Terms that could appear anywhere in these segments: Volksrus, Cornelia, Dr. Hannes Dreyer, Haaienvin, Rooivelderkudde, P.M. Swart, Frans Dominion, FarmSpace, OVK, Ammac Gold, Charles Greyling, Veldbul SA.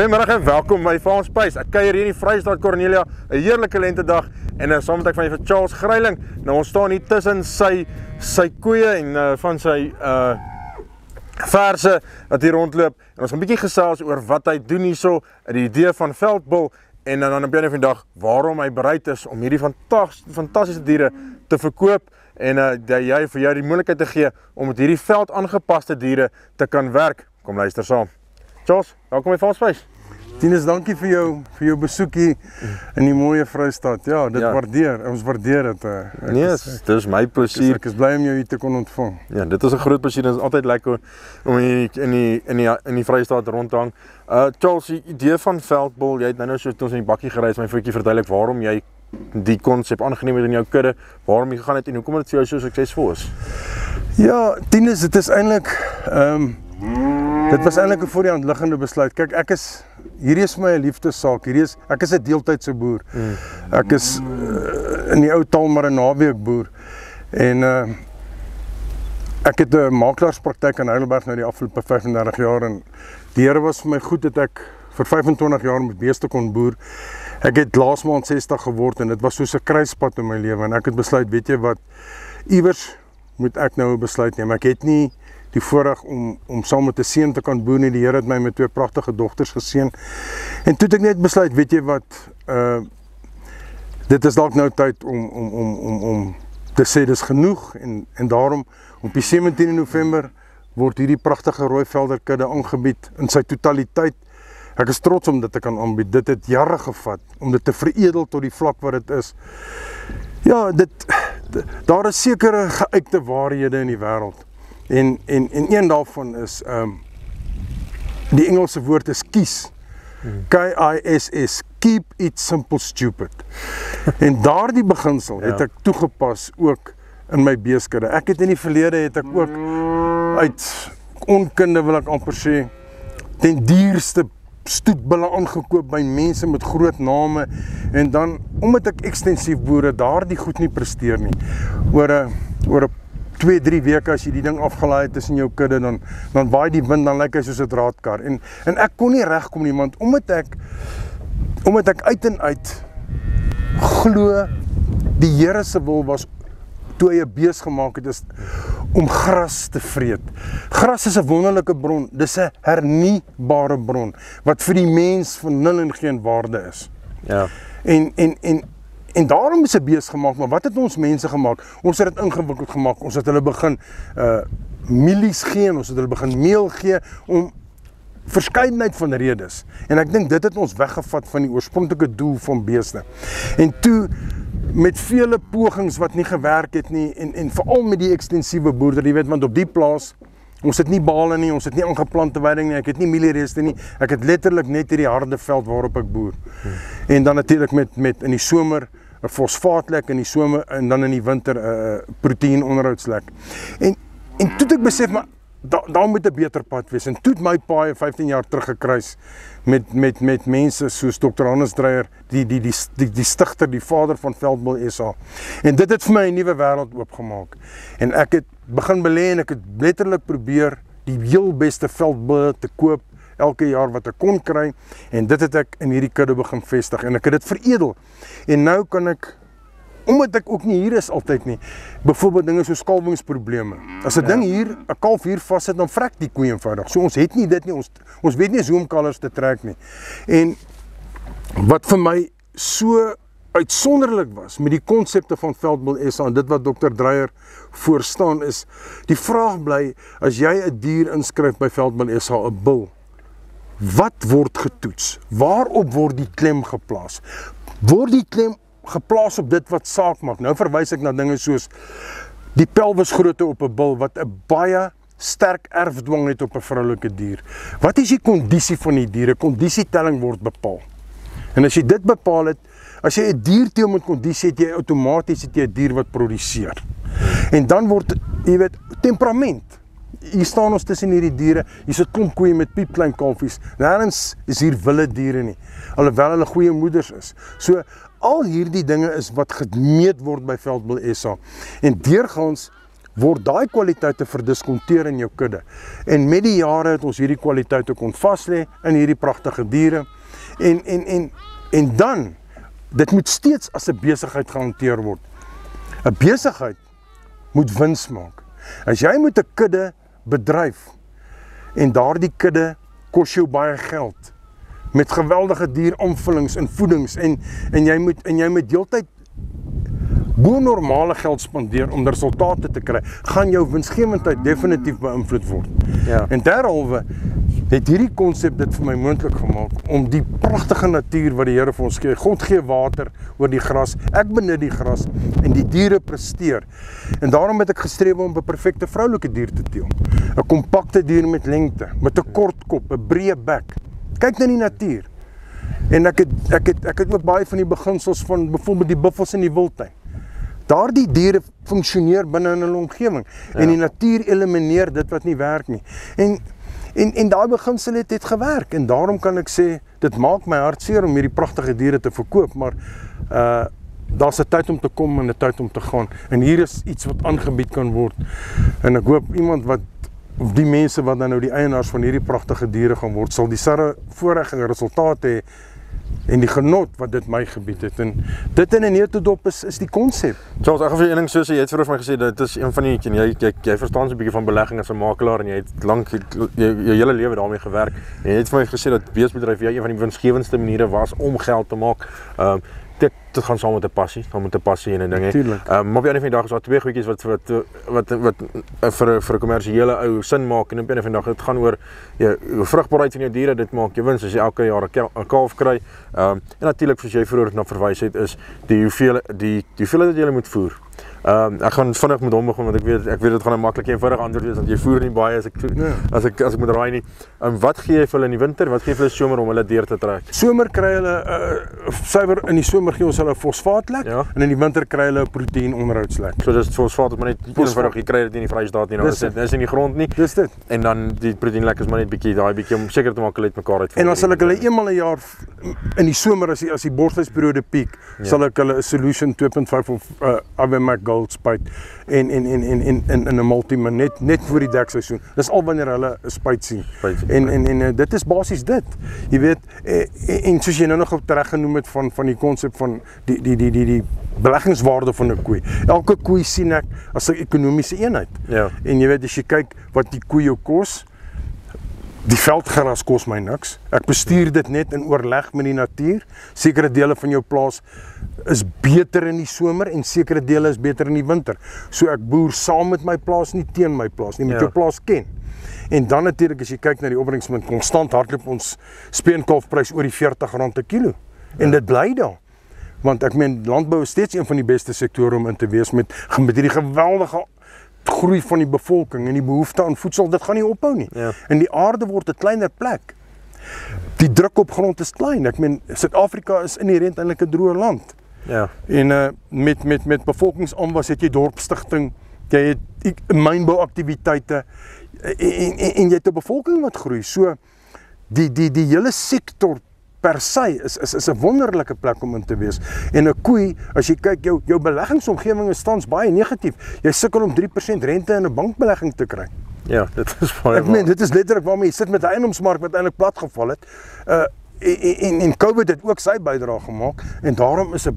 Goeiemiddag en welkom by Farmspace. Ek kuier hier in die Vrystaat, Cornelia, 'n heerlike lentedag en saam met ek van vir Charles Greyling. Nou ons staan hier tussen sy koeie en van sy verse wat hier rondloop en ons gaan 'n bietjie gesels oor wat hy doen hierso, die idee van Veldbul en dan op 'n of ander dag waarom hy bereid is om hierdie fantastiese diere te verkoop en dat jy vir jou die moontlikheid te gee om met hierdie veld aangepaste diere te kan werk. Kom luister saam. Charles, welkom by Farmspace. Tinus, dankie vir jou besoekie in die mooie Vrystaat. Ja, dit waardeer. Ons waardeer dit. Nee, dit is my plesier. Ek is bly om jou hier te kon ontvang. Ja, dit is 'n groot plesier. Dit is altyd lekker om in die Vrystaat rond te hang. Charles, die idee van Veldbul, jy het nou so toe ons in die bakkie gery is, my voetjie verduidelik waarom jy die konsep aangeneem het in jou kudde, waarom jy gegaan het en hoekom dit vir jou so suksesvol is. Ja, Tinus, dit is eintlik dit was eintlik 'n voor die hand liggende besluit. Kyk, hierdie is my liefdesaak. Ek is 'n deeltydse boer. Ek is in die ou taal maar 'n naweekboer. En ek het 'n makelaarspraktijk in Heidelberg nou die afgelope 35 jaar en die Here was vir my goed dat ek vir 25 jaar met beeste kon boer. Ek het laas maand 60 geword en dit was soos 'n kruispad in my lewe en ek het besluit, weet jy wat, iewers moet ek nou 'n besluit neem. Ek het nie die voorreg om saam met 'n seun te kan boer nie. Die Here het my met twee pragtige dogters geseën. En toe het ek net besluit, weet jy wat, dit is dalk nou tyd om te sê dis genoeg en daarom op die 17 November word hierdie pragtige Rooivelderkudde aangebied in sy totaliteit. Ek is trots om dit te kan aanbied. Dit het jare gevat om dit te veredel tot die vlak wat dit is. Ja, daar is sekere geuite waarhede in die wêreld. En een daarvan is die Engelse woord is kies. K-I-S-S, keep it simple stupid. En daardie beginsel het ek toegepas ook in my beeskudde. Ek het in die verlede ook uit onkunde, wil ek amper sê, ten dierste stoetbulle aangekoop by mense met groot name en dan omdat ek ekstensief boere daardie goed nie presteer nie. Oor 'n 2-3 weke as jy die ding afgelaai het tussen jou kudde dan waai die wind, dan lyk hy soos 'n draadkar en ek kon nie regkom nie, want omdat ek uit en uit glo die Here se wil was toe hy 'n bees gemaak het is om gras te vreet. Gras is 'n wonderlike bron, dis 'n herniebare bron wat vir die mens van nul en geen waarde is. Ja. En daarom is 'n bees gemaak, maar wat het ons mense gemaak? Ons het dit ingewikkeld gemaak. Ons het hulle begin mielies gee en ons het hulle begin meel gee om verskeidenheid van redes. En ek dink dit het ons weggevat van die oorspronklike doel van beeste. En toe met vele pogings wat nie gewerk het nie en veral met die ekstensiewe boerdery, jy weet, want op die plaas ons het nie bale nie, ons het nie aangeplante weiding nie, ek het nie mieliereste nie. Ek het letterlik net hierdie harde veld waarop ek boer. En dan natuurlik met in die somer 'n fosfaatlek in die somer en dan in die winter 'n proteïen onderhoudslek. En toe het ek besef maar daar moet 'n beter pad wees en toe het my paai 15 jaar terug gekruis met mense soos Dr. Hannes Dreyer, die stigter, die vader van Veldbul SA. En dit het vir my 'n nuwe wêreld oopgemaak. En ek het begin belê en ek het letterlik probeer die heel beste veldbulle te koop elke jaar wat ek kon kry en dit het ek in hierdie kudde begin vestig en ek het dit veredel. En nou kan ek, omdat ek ook nie hier is altyd nie, byvoorbeeld dinge soos kalwingsprobleme. As 'n ding hier, 'n kalf hier vassit, dan vrek die koe eenvoudig. So ons het nie dit nie, ons weet nie eens hoe om kalvers te trek nie. En wat vir my so uitsonderlik was met die konsepte van Veldbul SA en dit wat Dr. Dreyer voor staan is, die vraag bly, as jy 'n dier inskryf by Veldbul SA, 'n bul, wat word getoets? Waarop word die klem geplaas? Word die klem geplaas op dit wat saak maak? Nou verwys ek na dinge soos die pelvisgrootte op 'n bul wat 'n baie sterk erfdwang het op 'n vroulike dier. Wat is die kondisie van die diere? Kondisietelling word bepaal. En as jy dit bepaal het, as jy 'n dier teel met kondisie het, jy outomaties het jy 'n dier wat produseer. En dan word, jy weet, temperament. Hier staan ons tussen hierdie diere. Hier sit klomp koeie met piepklein kalfies. Nêrens is hier wilde diere nie, alhoewel hulle goeie moeders is. So al hierdie dinge is wat gemeet word by Veldbul SA. En deurgaans word daai kwaliteite verdiskonteer in jou kudde. En met die jare het ons hierdie kwaliteite kon vas lê in hierdie pragtige diere. En dan dit moet steeds as 'n besigheid gehanteer word. 'n Besigheid moet wins maak. As jy met 'n kudde bedryf en daardie kudde kos jou baie geld met geweldige dieraanvullings en voedings en jy moet deeltyd bo normale geld spandeer om resultate te kry, gaan jou winsgewendheid definitief beïnvloed word. Ja. En derhalwe het hierdie konsep dit vir my moontlik gemaak om die pragtige natuur wat die Here vir ons gee. God gee water oor die gras. Ek benut die gras en die diere presteer. En daarom het ek gestreef om 'n perfekte vroulike dier te teel. 'n Kompakte dier met lengte, met 'n kort kop, 'n breë bek. Kyk na die natuur. En ek het ook baie van die beginsels van byvoorbeeld die buffels in die wildtuin. Daardie diere funksioneer binne in hulle omgewing en die natuur elimineer dit wat nie werk nie. En daai beginsel het gewerk en daarom kan ek sê dit maak my hart seer om hierdie pragtige diere te verkoop, maar daar's 'n tyd om te kom en 'n tyd om te gaan en hier is iets wat aangebied kan word. En ek hoop iemand wat of die mense wat dan nou die eienaars van hierdie pragtige diere gaan word sal dieselfde voorreg en resultate hê en die genot wat dit my gebied het. En dit in 'n neutedop is die konsep. Charles, ek gaan vir jou een ding soos jy het vir my gesê, dit is een van die jy verstaan so 'n bietjie van belegging as 'n makelaar en jy het lank jou hele lewe daarmee gewerk. En jy het vir my gesê dat beesbedryf jy een van die winsgewendste maniere was om geld te maak. Dit gaan saam met 'n passie, en 'n ding hè. Maar op 'n of ander dag is daar twee goedjies wat vir 'n kommersiële ou sin maak en op 'n of ander dag dit gaan oor jou vrugbaarheid van jou diere, dit maak jou wins as jy elke jaar 'n kalf kry. En natuurlik soos jy vroeër na verwys het is die hoeveelheid wat jy moet voer. Ek gaan vinnig met hom begin want ek weet dit gaan 'n maklike eenvoudige antwoord wees want jy voer nie baie as ek moet raai nie. Wat gee jy vir hulle in die winter? Wat gee jy vir hulle somer om hulle deur te trek? Somer kry hulle suiwer in die somer gee ons hulle 'n fosfaatlek en in die winter kry hulle 'n proteïen onderhoudslek. So dis fosfaat maar net eenvoudig, jy kry dit nie in die Vrystaat nie, nou dit is in die grond nie. Dis dit. En dan die proteïenlek is maar net daai bietjie om seker te maak hulle het mekaar uit. En dan sal ek hulle eenmal 'n jaar in die somer as die borsluisperiode piek, sal ek hulle 'n solution 2.5 of Ammac Gold spuit en in 'n multimin net voor die dekseisoen. Dis al wanneer hulle 'n spuit sien. En dit is basies dit. Jy weet en soos jy nou nog op tereg genoem het van die konsep van die beleggingswaarde van 'n koei. Elke koei sien ek as 'n ekonomiese eenheid. Ja. En jy weet as jy kyk wat die koei jou kos, die veldgras kos my niks. Ek bestuur dit net in oorleg met die natuur. Sekere dele van jou plaas is beter in die somer en sekere dele is beter in die winter. So ek boer saam met my plaas, nie teen my plaas nie, met jou plaas ken. En dan natuurlik as jy kyk na die opbrengs met konstant hardloop ons speenkalfprys oor die R40 per kilo. En dit bly daar. Want ek meen landbou is steeds een van die beste sektore om in te wees met hierdie geweldige groei van die bevolking en die behoefte aan voedsel, dit gaan nie ophou nie. Ja. En die aarde word 'n kleiner plek. Die druk op grond is klein. Ek meen Suid-Afrika is inherënt eintlik 'n droë land. Ja. En met bevolkingsaanwas het jy dorpstigting, jy het mynbouaktiwiteite en jy het 'n bevolking wat groei. So die hele sektor per se is 'n wonderlike plek om in te wees. En 'n koei, as jy kyk jou beleggingsomgewing is tans baie negatief. Jy sukkel om 3% rente in 'n bankbelegging te kry. Ja, dit is baie. Ek meen dit is letterlik waarmee jy sit met 'n eiendomsmark wat eintlik plat geval het. En COVID het ook sy bydrae gemaak en daarom is 'n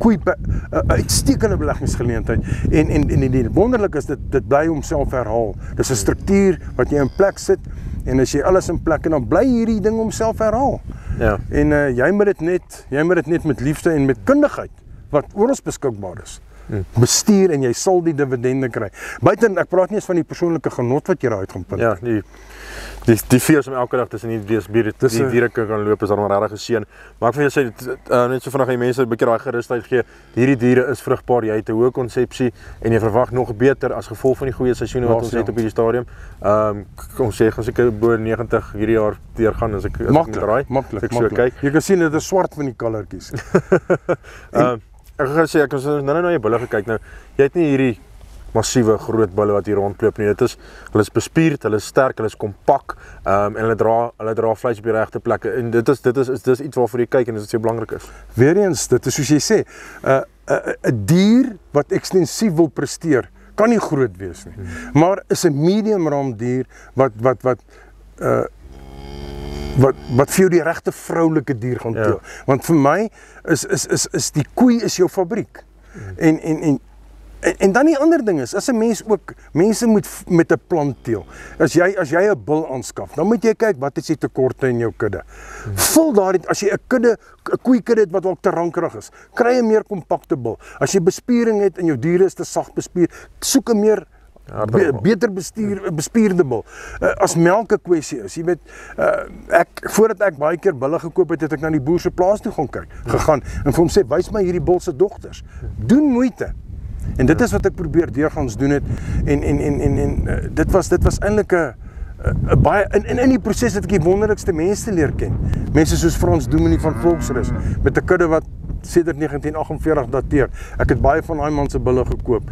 koei 'n uitstekende beleggingsgeleentheid. En die wonderlik is dit bly homself herhaal. Dis 'n struktuur wat jy in plek sit. En as jy alles in plek en dan bly hierdie ding homself herhaal. Ja. En jy moet dit net met liefde en met kundigheid wat oor ons beskikbaar is. Bestuur en jy sal die dividende kry. Buiten ek praat nie eens van die persoonlike genot wat jy daaruit gaan punt. Ja, die fees om elke dag tussen die diere kan loop is dan regtig 'n seën. Maar ek wil jou sê net so vinnig aan die mense 'n bietjie daai gerusheid gee. Hierdie diere is vrugbaar, jy het 'n hoë konsepsie en jy verwag nog beter as gevolg van die goeie seisoene wat ons het op hierdie stadium. Kom sê gaan seker bo 90 hierdie jaar deurgaan as ek moet draai. Maklik, so kyk. Jy kan sien dit is swart van die kallertjies. Ek gaan sê ek het nou na jou bulle gekyk. Nou, jy het nie hierdie massiewe groot bulle wat hier rondloop nie. Hulle is bespierd, hulle is sterk, hulle is kompak en hulle dra vleis op die regte plekke. En dit is iets waarvoor jy kyk en dit is so belangrik is. Weereens, dit is soos jy sê, 'n dier wat ekstensief wil presteer, kan niet groot wees nie. Maar is een mediumram dier wat vir jou die regte vroulike dier gaan teel. Ja. Want vir my is die koei is jou fabriek. En dan die ander ding is, as 'n mens ook, mense moet met 'n plan teel. As jy 'n bul aanskaf, dan moet jy kyk wat is die tekorte in jou kudde. Vul daardie, as jy 'n koeikudde het wat dalk te rankerig is, kry 'n meer kompakte bul. As jy bespiering het en jou diere is te sag bespier, soek 'n meer beter bespierde bul. As melk 'n kwessie is, jy weet, voordat ek baie keer bulle gekoop het, het ek na die boer se plaas toe gaan kyk, en vir hom sê, wys my hierdie bul se dogters. Doen moeite. En dit is wat ek probeer deurgaans doen het, en dit was eintlik 'n baie, in die proses het ek die wonderlikste mense leer ken. Mense soos Frans Dominion van Volksrus, met 'n kudde wat sedert 1948 dateer. Ek het baie van daai man se bulle gekoop.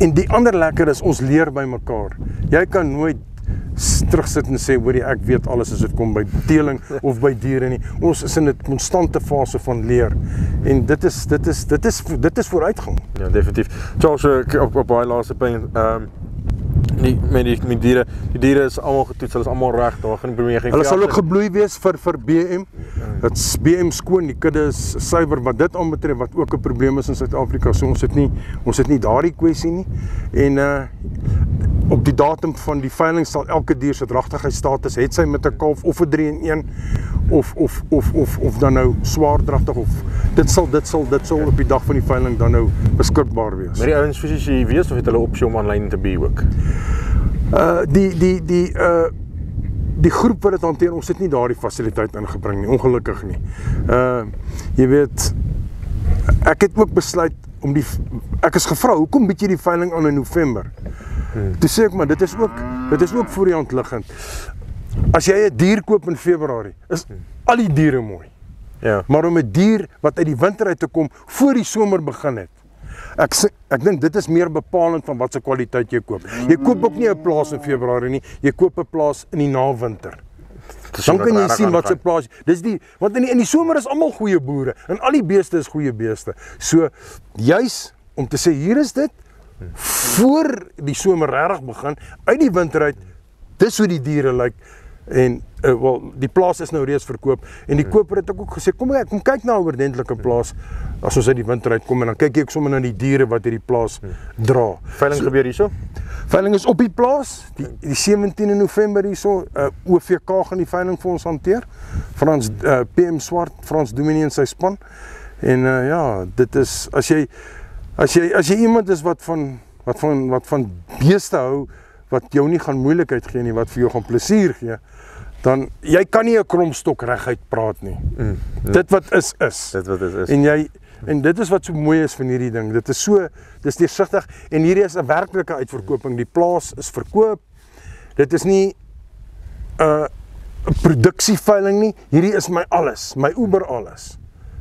En die ander lekker is, ons leer by mekaar. Jy kan nooit terugsit en sê, hoorie, ek weet alles as dit kom by teeling of by diere nie. Ons is in 'n konstante fase van leer. En dit is vooruitgang. Ja, definitief. Charles, op baie laaste punt, die diere is allemaal getoets, hulle is allemaal reg, daar gaan nie probleme geen. Hulle sal ook gebloei wees vir BM. Dit's BM skoon, die kudde is suiwer wat dit aanbetref, wat ook 'n probleem is in Suid-Afrika. So ons het nie daardie kwessie nie. En op die datum van die veiling sal elke dier se dragtigheidsstatus, het sy met 'n kalf of 'n 3-in-1 of dan nou swaardragtig, of dit sal op die dag van die veiling dan nou beskikbaar wees. Maar die ouens fisies hier wees, of het hulle opsie om aanlyn te be ook? Die groep wat dit hanteer, ons het nie daardie fasiliteit ingebring nie, ongelukkig nie. Jy weet, ek het ook besluit om ek is gevra, hoekom bied jy die veiling aan in November? Toe sê ek maar, dit is ook voor die hand liggend. As jy 'n dier koop in Februarie, is al die diere mooi. Ja. Maar om 'n dier wat uit die winter uit te kom, voor die somer begin het. Ek dink dit is meer bepalend van wat se kwaliteit jy koop. Jy koop ook nie 'n plaas in Februarie nie, jy koop 'n plaas in die nawinter. Dan kan jy sien wat se plaas, want in die somer is almal goeie boere, en al die beeste is goeie beeste. So, juis om te sê, hier is dit, voor die somer regtig begin, uit die winter uit, dis hoe die diere lyk, en die plaas is nou reeds verkoop, en die koper het ook gesê, kom kyk na 'n oordentlike plaas, as ons uit die winter uitkom, en dan kyk jy ook sommer na die diere wat hierdie plaas dra. Veiling gebeur hierso? Veiling is op die plaas, die 17e November hierso, OVK gaan die veiling vir ons hanteer, P.M. Swart, Frans Dominion sy span, en ja, dit is, as jy iemand is wat van beeste hou, wat jou nie gaan moeilikheid gee nie, wat vir jou gaan plesier gee, dan, jy kan nie 'n kromstok reguit praat nie. Dit wat is. Dit wat is. En dit is wat so mooi is van hierdie ding. Dit is so, dis deursigtig, en hierdie is 'n werklike uitverkoping. Die plaas is verkoop. Dit is nie 'n produksieveiling nie. Hierdie is my alles, my ober alles.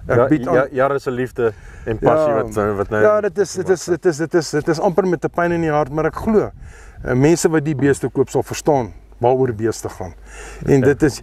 Jare se liefde en passie wat nou. Ja, dit is amper met 'n pyn in die hart, maar ek glo mense wat die beeste koop sal verstaan waaroor beeste gaan. En dit is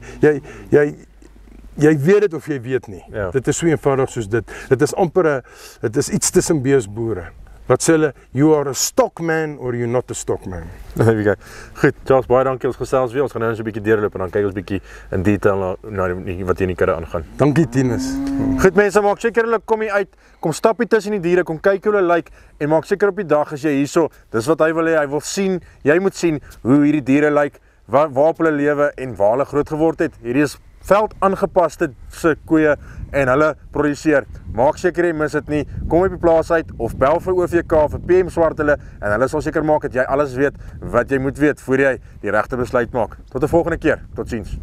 jy weet dit of jy weet nie. Ja. Dit is so eenvoudig soos dit. Dit is amper 'n dit is iets tussen beesboere. Wat sê hulle, you are a stockman or you're not a stockman. Goed, Charles, baie dankie, ons gesels weer, ons gaan nou so 'n bietjie deurloop en dan kyk ons bietjie in detail na wat hier in die kudde aangaan. Dankie Tinus. Goed mense, maak seker hulle kom hier uit, kom stap hier tussen die diere, kom kyk hoe hulle lyk, en maak seker op die dag as jy hierso, dis wat hy wil hê, hy wil sien, jy moet sien hoe hierdie diere lyk, waar hulle lewe en waar hulle groot geword het. Hierdie is veld aangepaste se koeie en hulle produseer. Maak seker jy mis dit nie. Kom op die plaas uit of bel vir OVK vir PM Swart hulle, en hulle sal seker maak dat jy alles weet wat jy moet weet voor jy die regte besluit maak. Tot 'n volgende keer. Totsiens.